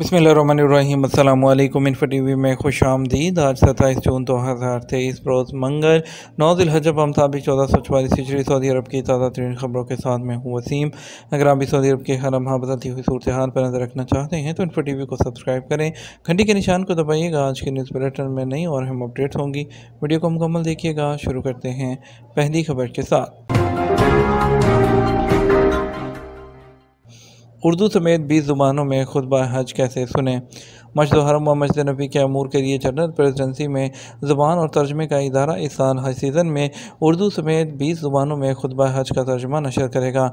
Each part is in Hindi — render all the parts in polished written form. बिस्मिल्लाहिर्रहमानिर्रहीम अस्सलामुअलैकुम। इन्फो टीवी में खुश आमदीद। आज 27 जून 2023 रोज़ मंगल 9 ज़िलहज मुताबिक 1444 हिजरी सऊदी अरब की ताज़ा तरीन खबरों के साथ मैं हूँ वसीम। अगर आप भी सऊदी अरब के हर लम्हा बदलती हुई सूरत हाल पर नज़र रखना चाहते हैं तो इन्फो टीवी को सब्सक्राइब करें, घंटी के निशान को दबाइएगा। आज के न्यूज़ बुलेटिन में नई और अहम अपडेट्स होंगी, वीडियो को मुकम्मल देखिएगा। शुरू करते हैं पहली खबर के साथ। उर्दू समेत 20 ज़ुबानों में खुतबा हज कैसे सुने। मस्जिद हरम व मस्जिद नबी के अमूर के लिए जनरल प्रेसिडेंसी में ज़ुबान और तर्जमे का इदारा इस साल हज सीज़न में उर्दू समेत 20 ज़ुबानों में खुतबा हज का तर्जमा नशर करेगा।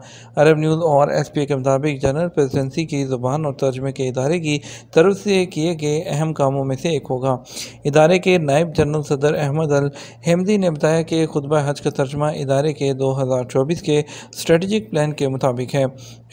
अरब न्यूज़ और SPA के मुताबिक जनरल प्रेसिडेंसी की ज़ुबान और तर्जमे के इदारे की तरफ से किए गए अहम कामों में से एक होगा। इदारे के नायब जनरल सदर अहमद अल हेमदी ने बताया कि खुतबा हज का तर्जमा इदारे के 2024 के स्ट्रेटजिक प्लान के मुताबिक है।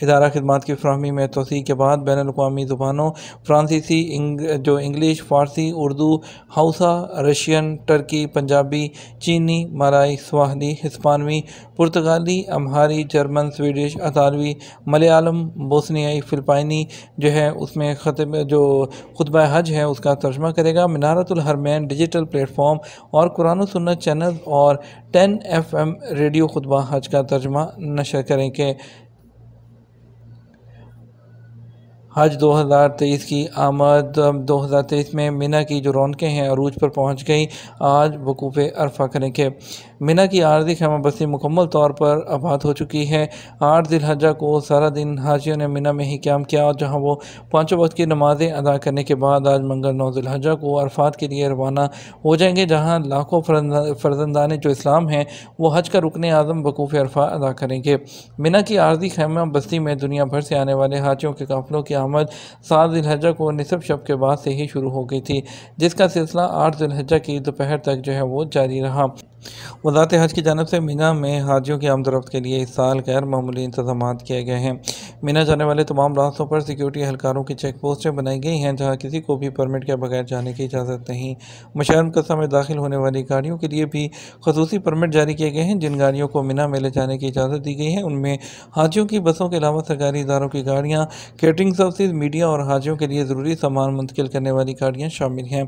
इदारा खिदमात की फ्राहमी में तोसी के बाद बैन-उल-अक़वामी ज़ुबानों फ्रांसीसी जो इंग्लिश, फ़ारसी, Urdu, Hausa, Russian, Turkey, Punjabi, चीनी, मराई, स्वाहिली, हिस्पानवी, पुर्तगाली, अम्हारी, जर्मन, स्वीडिश, अतालवी, मलयालम, बोस्नियाई, फ़िलिपाइनी जो है उसमें जो खुतबा हज है उसका तर्जमा करेगा। मिनारतुल हरमैन डिजिटल प्लेटफॉर्म और कुरान सुन्नत चैनल और 10 FM रेडियो खुतबा हज का तर्जमा नशर करेंगे। हज 2023 की आमद 2023 में मीना की जो रौनकें हैं अरूज पर पहुंच गई। आज वकूफ़ अरफा करेंगे। मीना की आर्जी खैमा बस्ती मुकम्मल तौर पर आबाद हो चुकी है। 8 ज़िलहज्जा को सारा दिन हाजियों ने मीना में ही क्याम किया, जहां वो पाँचों वक्त की नमाज़ें अदा करने के बाद आज मंगल 9 ज़िलहज्जा को अरफात के लिए रवाना हो जाएंगे, जहाँ लाखों फर्जंदान जो इस्लाम हैं वो हज का रुकन आज़म वकूफ़ अरफा अदा करेंगे। मीना की आर्जी खैमा बस्ती में दुनिया भर से आने वाले हाजियों के काफिलों की आमद 7 ज़िलहज्जा को निसब शब के बाद से ही शुरू हो गई थी, जिसका सिलसिला 8 ज़िलहज्जा की दोपहर तक जो है वो जारी रहा। वज़ारत हज की जानिब से मीना में हाजियों की आमदरफ्त के लिए इस साल गैर मामूली इंतजाम किए गए हैं। मीना जाने वाले तमाम रास्तों पर सिक्योरिटी एहलकारों की चेक पोस्टें बनाई गई हैं, जहां किसी को भी परमिट के बगैर जाने की इजाज़त नहीं। मुशर्रम कस्बा में दाखिल होने वाली गाड़ियों के लिए भी खसूसी परमिट जारी किए गए हैं। जिन गाड़ियों को मीना में ले जाने की इजाज़त दी गई है उनमें हाजियों की बसों के अलावा सरकारी इदारों की गाड़ियाँ, कैटरिंग सर्विस, मीडिया और हाजियों के लिए ज़रूरी सामान मुंतकिल करने वाली गाड़ियाँ शामिल हैं।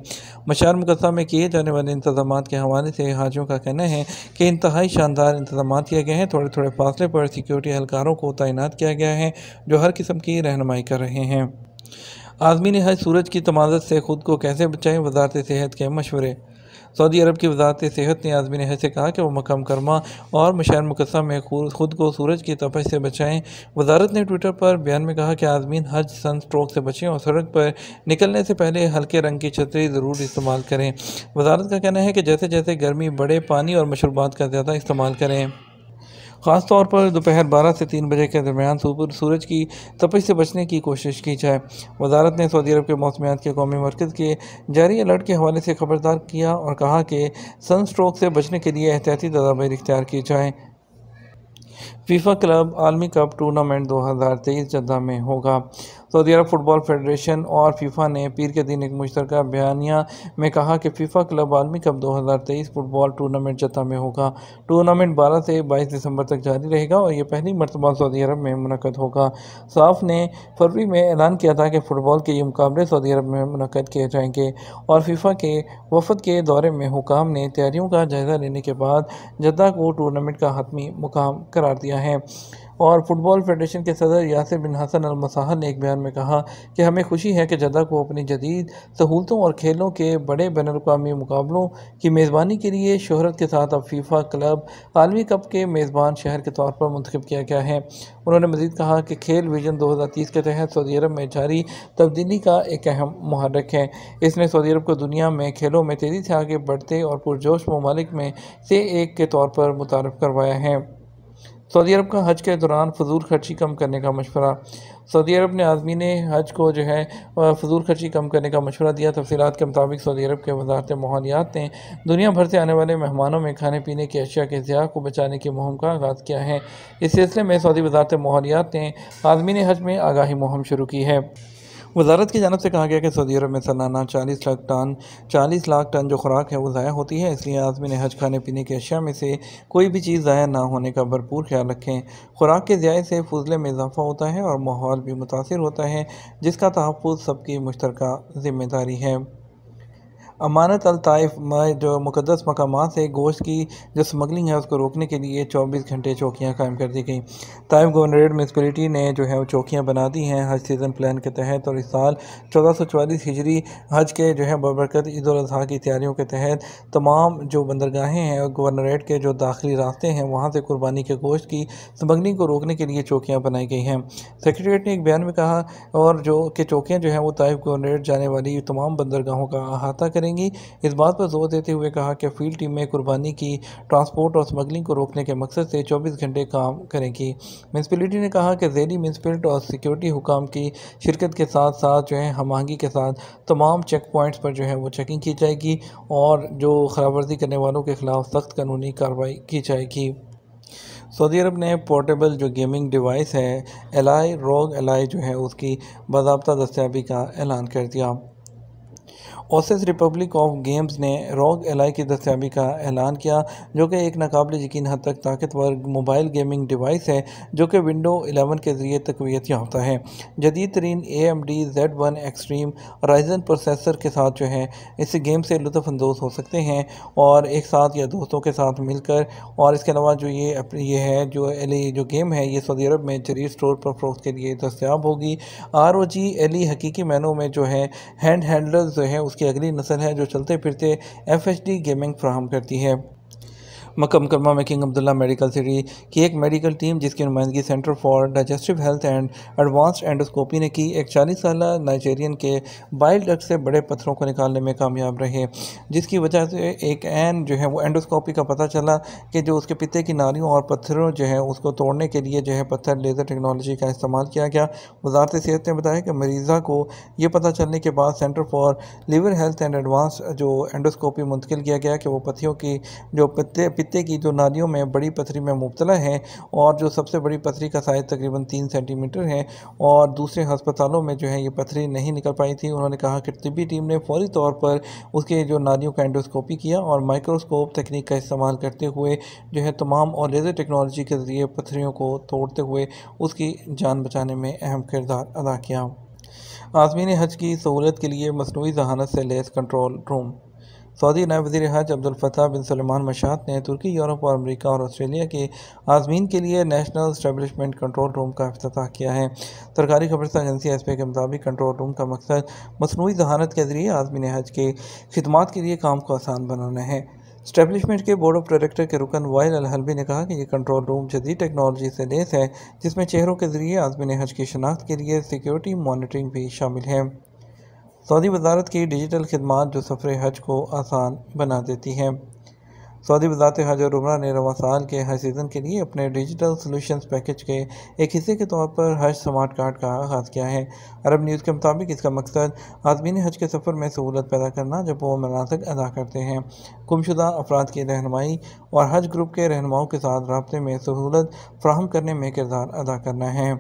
मुशर्रम कस्बा में किए जाने वाले इंतजाम के हवाले से हाजियों का कहना है कि इंतहाई शानदार इंतजाम किए गए हैं। थोड़े थोड़े फासले पर सिक्योरिटी एहलकारों को तैनात किया गया है जो हर किस्म की रहनुमाई कर रहे हैं। आज़मीन हज सूरज की तमाजत से खुद को कैसे बचाएं, वज़ारत सेहत के मशवरे। सऊदी अरब की वज़ारत सेहत ने आज़मीन हज से कहा कि वह मकाम करमा और मशार मुक़स्सा में खुद को सूरज की तपश से बचाएं। वज़ारत ने ट्विटर पर बयान में कहा कि आज़मीन हज सन स्ट्रोक से बचें और सड़क पर निकलने से पहले हल्के रंग की छतरी ज़रूर इस्तेमाल करें। वज़ारत का कहना है कि जैसे जैसे गर्मी बढ़े पानी और मशरूबात का ज़्यादा इस्तेमाल करें। ख़ास तौर पर दोपहर 12 से 3 बजे के दरमियान सूरज की तपश से बचने की कोशिश की जाए। वज़ारत ने सऊदी अरब के मौसमियात के कौमी मरकज़ के जारी अलर्ट के हवाले से ख़बरदार किया और कहा कि सन स्ट्रोक से बचने के लिए एहतियाती तदाबीर इख्तियार की जाएँ। फीफा क्लब आलमी कप टूर्नामेंट 2023 जद्दा में होगा। सऊदी अरब फुटबॉल फेडरेशन और फीफा ने पीर के दिन एक मुश्तरका बयानिया में कहा कि फीफा क्लब आलमी कप 2023 फुटबॉल टूर्नामेंट जद्दा में होगा। टूर्नामेंट 12 से 22 दिसंबर तक जारी रहेगा और यह पहली मरतबा सऊदी अरब में मुनक़द होगा। साफ ने फरवरी में ऐलान किया था कि फ़ुटबॉल के ये मुकाबले सऊदी अरब में मुनक़द किए जाएंगे और फीफा के वफद के दौरे में हुकाम ने तैयारियों का जायज़ा लेने के बाद जद्दा को टूर्नामेंट का हतमी मुकाम करार दिया है। और फुटबॉल फेडरेशन के सदर यासिर बिन हसन अल मसाहल ने एक बयान में कहा कि हमें खुशी है कि जद्दा को अपनी जदीद सहूलतों और खेलों के बड़े बैन-उल-अक़वामी मुकाबलों की मेज़बानी के लिए शोहरत के साथ अब फीफा क्लब आलमी कप के मेज़बान शहर के तौर पर मुंतखब किया गया है। उन्होंने मज़ीद कहा कि खेल विजन 2030 के तहत सऊदी अरब में जारी तब्दीली का एक अहम मुहर्रिक है। इसने सऊदी अरब को दुनिया में खेलों में तेज़ी से आगे बढ़ते और पुरजोश ममालिक में से एक के तौर पर मुतारफ़ करवाया है। सऊदी अरब का हज के दौरान फजूल खर्ची कम करने का मशवरा। सऊदी अरब ने आज़मीन हज को जो है फजूल खर्ची कम करने का मशवरा दिया। तफसीलात के मुताबिक सऊदी अरब के वज़ारत माहौलियात ने दुनिया भर से आने वाले मेहमानों में खाने पीने की अशिया के ज़िया को बचाने की मुहिम का आगाज़ किया है। इस सिलसिले में सऊदी वज़ारत माहौलियात ने आज़मीन हज में आगाही मुहिम शुरू की है। वजारत की जानब से कहा गया कि सऊदी अरब में सालाना 40 लाख टन जो खुराक है वो ज़ाया होती है, इसलिए आज़मीन हज खाने पीने की अशिया में से कोई भी चीज़ ज़ाया ना होने का भरपूर ख्याल रखें। खुराक के ज़ाये से फजले में इजाफा होता है और माहौल भी मुतासर होता है, जिसका तहफ़ुज़ सबकी मुश्तरका ज़िम्मेदारी है। अमानत अल ताइफ में जो मुक़द्दस मकामात से गोश्त की जो स्मगलिंग है उसको रोकने के लिए 24 घंटे चौकियाँ कायम कर दी गई। ताइफ गवर्नरेट म्यूनसिपलिटी ने जो है वो चौकियाँ बना दी हैं हज सीज़न प्लान के तहत, और इस साल 1444 हिजरी हज के जो है बरकत ईद उल अज़हा की तैयारियों के तहत तमाम जो बंदरगाहें हैं और गवर्नरेट के जो दाखिली रास्ते हैं वहाँ से कुर्बानी के गोश्त की स्मगलिंग को रोकने के लिए चौकियाँ बनाई गई हैं। सेक्रेटरीट ने एक बयान में कहा और जो कि चौकियाँ जो है वो ताइफ गवर्नरेट जाने वाली तमाम बंदरगाहों का अहाता करेंगी। इस बात पर जोर देते हुए कहा कि फील्ड टीम में कुर्बानी की ट्रांसपोर्ट और स्मगलिंग को रोकने के मकसद से 24 घंटे काम करेंगी। म्यूनसिपलिटी ने कहा कि ज़ेली म्यूनसिपलिटी और सिक्योरिटी हुकाम की शिरकत के साथ साथ जो है हमआहंगी के साथ तमाम चेक पॉइंट्स पर जो है वो चेकिंग की जाएगी और जो खिलाफवर्जी करने वालों के खिलाफ सख्त कानूनी कार्रवाई की जाएगी। सऊदी अरब ने पोर्टेबल जो गेमिंग डिवाइस है एलाई रोग एलाई जो है उसकी बाज़ाब्ता दस्तियाबी का ऐलान कर दिया। ओसेस रिपब्लिक ऑफ गेम्स ने रॉग एलाई की दस्तियाबी का ऐलान किया, जो कि एक नाकाबिले यकीन हद तक ताकतवर मोबाइल गेमिंग डिवाइस है जो कि विंडो 11 के ज़रिए तक़वीत याफ्ता है। जदीद तरीन AMD Z1 extreme Ryzen processor के साथ जो है इस गेम से लुत्फ़अंदोज़ हो सकते हैं और एक साथ या दोस्तों के साथ मिलकर, और इसके अलावा जो ये है जो गेम है ये सऊदी अरब में जरीर स्टोर पर फरोख्त के लिए दस्तियाब होगी। ROG Ally हकीकी मानों में जो है हैंड हैंडलर्स जो है की अगली नस्ल है जो चलते फिरते FHD गेमिंग फ्राहम करती है। मक्का मुकरमा में किंग अब्दुल्ला मेडिकल सिटी की एक मेडिकल टीम जिसकी नुमाइंदगी centre for digestive health and advanced endoscopy ने की, एक 40 साला नाइजेरियन के बाइल डक्ट से बड़े पत्थरों को निकालने में कामयाब रहे, जिसकी वजह से एक एन जो है वो एंडोस्कोपी का पता चला कि जो उसके पित्ते की नालियों और पत्थरों जो है उसको तोड़ने के लिए जो है पत्थर लेज़र टेक्नोलॉजी का इस्तेमाल किया गया। वजारत सेहत ने बताया कि मरीज़ा को ये पता चलने के बाद centre for liver health and advanced जो एंडोस्कोपी मुंतकिल किया गया कि वो पत्तियों की जो पित्ते की जो नालियों में बड़ी पथरी में मुबतला है और जो सबसे बड़ी पथरी का साइज तकरीबन 3 सेंटीमीटर है, और दूसरे हस्पतालों में जो है ये पथरी नहीं निकल पाई थी। उन्होंने कहा कि तिब्बी टीम ने फौरी तौर पर उसके जो नालियों का एंडोस्कोपी किया और माइक्रोस्कोप तकनीक का इस्तेमाल करते हुए जो है तमाम और लेज़र टेक्नोलॉजी के ज़रिए पथरियों को तोड़ते हुए उसकी जान बचाने में अहम किरदार अदा किया। आज़मीन हज की सहूलत के लिए मसनूई ज़हानत से लैस कंट्रोल रूम। सऊदी नायब वज़ीर हज अब्दुल फताह बिन सलेमान मशात ने तुर्की, यूरोप और अमेरिका और ऑस्ट्रेलिया के आज़मीन के लिए नेशनल स्टैब्लिशमेंट कंट्रोल रूम का इफ्तिताह किया है। सरकारी खबरसा एजेंसी SPA के मुताबिक कंट्रोल रूम का मकसद मसनूई ज़हानत के ज़रिए आज़मीन हज के खिदमात के लिए काम को आसान बनाना है। स्टैब्लिशमेंट के बोर्ड ऑफ डायरेक्टर के रुकन वाइल अलहलबी ने कहा कि यह कंट्रोल रूम जदीद टेक्नोलॉजी से लैस है, जिसमें चेहरों के ज़रिए आज़मीन हज की शनाख्त के लिए सिक्योरिटी मॉनिटरिंग भी शामिल है। सऊदी वजारत की डिजिटल खिदमात जो सफ़र हज को आसान बना देती हैं। सऊदी वजारत हज और उमरा ने रवा साल के हज सीज़न के लिए अपने डिजिटल सॉल्यूशंस पैकेज के एक हिस्से के तौर पर हज स्मार्ट कार्ड का आगाज़ किया है। अरब न्यूज़ के मुताबिक इसका मकसद आज़मीन हज के सफ़र में सहूलत पैदा करना, जब वो मनासिक अदा करते हैं, गुमशुदा अफराद की रहनुमाई और हज ग्रुप के रहनुमाओं के साथ राब्ते में सहूलत फराहम करने में किरदार अदा करना है।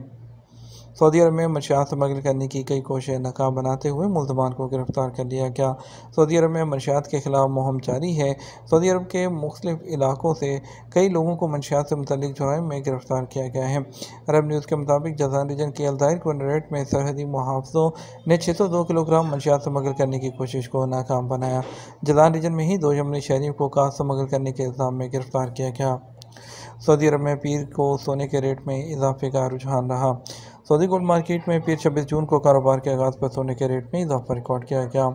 सऊदी अरब में मंशियात स्मगल करने की कई कोशिशें नाकाम बनाते हुए मुल्ज़मान को गिरफ्तार कर लिया गया। सऊदी अरब में मंशियात के खिलाफ मुहिम जारी है। सऊदी अरब के मुख्तलिफ इलाकों से कई लोगों को मंशियात से मुतल्लिक़ जुराइम में गिरफ्तार किया गया है। अरब न्यूज़ के मुताबिक जिज़ान रीजन के अलदायर गवर्नरेट में सरहदी मुहाफ़ों ने 602 किलोग्राम मंशियात स्मगल करने की कोशिश को नाकाम बनाया। जिज़ान रीजन में ही 2 यमनी शहरियों को कास्ट स्मगल करने के इल्ज़ाम में गिरफ्तार किया गया। सऊदी अरब में पीर को सोने के रेट में इजाफे का रुझान रहा। सऊदी गोल्ड मार्केट में पीर 26 जून को कारोबार के आगाज़ पर सोने के रेट में इजाफा रिकॉर्ड किया गया।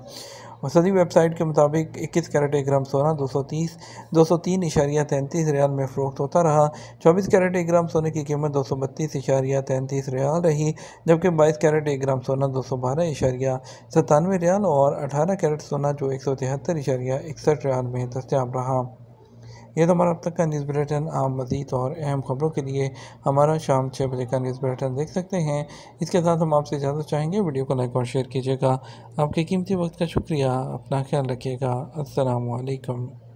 सऊदी वेबसाइट के मुताबिक 21 कैरेट एक ग्राम सोना 203.33 रियाल में फ़रोख्त होता रहा। 24 कैरेट एक ग्राम सोने की कीमत 232.33 रियाल रही, जबकि 22 कैरेट एक ग्राम सोना 212.97 रियाल और 18 कैरेट सोना जो 173.61 रियाल में दस्तियाब रहा। यह तो हमारा अब तक का न्यूज़ बुलेटिन। आप मज़ीद और अहम खबरों के लिए हमारा शाम 6 बजे का न्यूज़ बुलेटिन देख सकते हैं। इसके साथ हम आपसे इजाज़त चाहेंगे। वीडियो को लाइक और शेयर कीजिएगा। आपके कीमती वक्त का शुक्रिया। अपना ख्याल रखिएगा। अस्सलाम वालेकुम।